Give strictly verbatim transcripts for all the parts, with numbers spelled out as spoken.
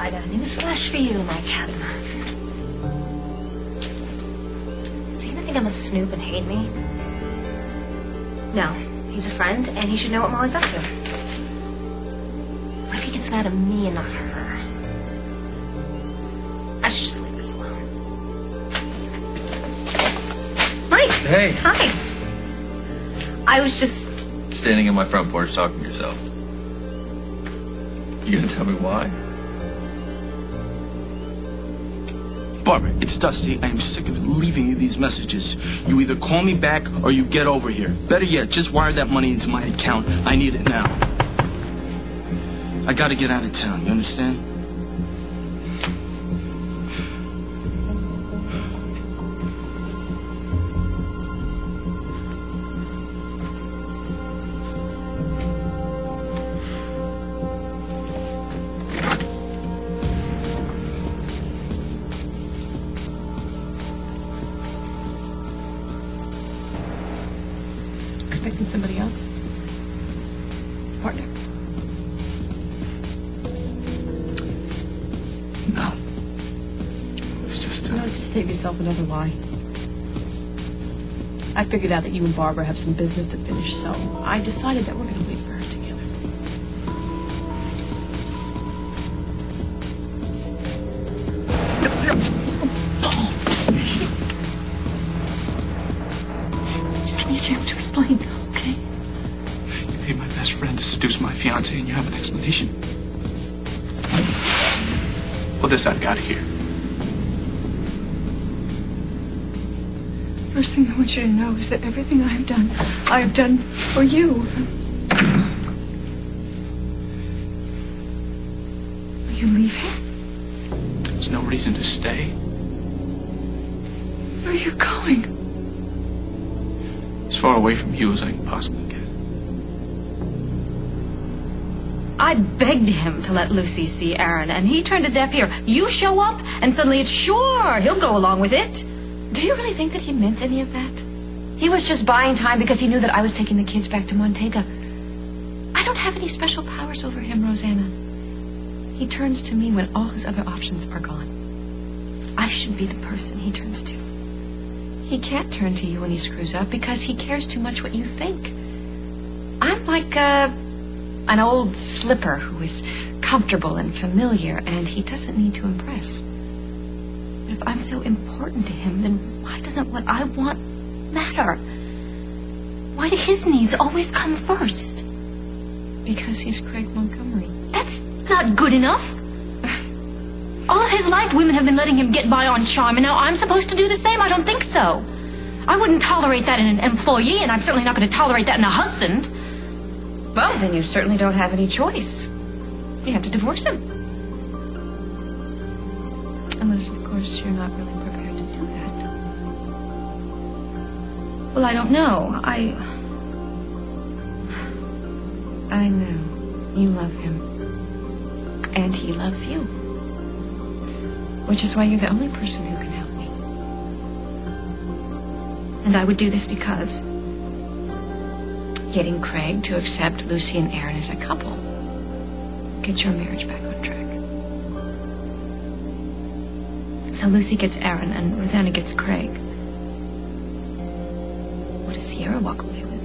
I got a newsflash for you, Mike Hasma. So you think I'm a snoop and hate me? No, he's a friend, and he should know what Molly's up to. What if he gets mad at me and not her? I should just leave this alone. Mike! Hey! Hi! I was just... standing in my front porch talking to yourself. You gonna tell me why? Barbara, it's Dusty. I am sick of leaving you these messages. You either call me back or you get over here. Better yet, just wire that money into my account. I need it now. I gotta get out of town, you understand? Expecting somebody else? Partner? No. It's just... Uh... No, just save yourself another lie. I figured out that you and Barbara have some business to finish, so I decided that we're going to wait for her together. Just give me a chance to explain. My best friend to seduce my fiancée, and you have an explanation. Well, this I've got here. First thing I want you to know is that everything I have done, I have done for you. Are you leaving? There's no reason to stay. Where are you going? As far away from you as I can possibly get. I begged him to let Lucy see Aaron, and he turned a deaf ear. You show up, and suddenly it's sure, he'll go along with it. Do you really think that he meant any of that? He was just buying time because he knew that I was taking the kids back to Montega. I don't have any special powers over him, Rosanna. He turns to me when all his other options are gone. I should be the person he turns to. He can't turn to you when he screws up because he cares too much what you think. I'm like a... an old slipper who is comfortable and familiar, and he doesn't need to impress. But if I'm so important to him, then why doesn't what I want matter? Why do his needs always come first? Because he's Craig Montgomery. That's not good enough. All of his life, women have been letting him get by on charm, and now I'm supposed to do the same? I don't think so. I wouldn't tolerate that in an employee, and I'm certainly not going to tolerate that in a husband. Well, then you certainly don't have any choice. You have to divorce him. Unless, of course, you're not really prepared to do that. Well, I don't know. I... I know. You love him. And he loves you. Which is why you're the only person who can help me. And I would do this because... getting Craig to accept Lucy and Aaron as a couple. Get your marriage back on track. So Lucy gets Aaron and Rosanna gets Craig. What does Sierra walk away with?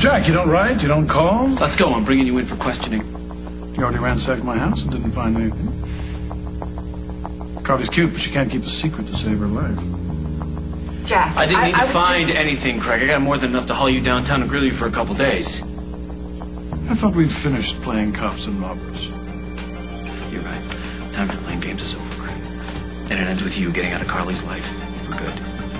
Jack, you don't write, you don't call. Let's go. I'm bringing you in for questioning. You already ransacked my house and didn't find anything. Carly's cute, but she can't keep a secret to save her life. Jack, I didn't need I, to I find just... anything, Craig. I got more than enough to haul you downtown and grill you for a couple days. I thought we'd finished playing cops and robbers. You're right. Time for playing games is over. And it ends with you getting out of Carly's life for good.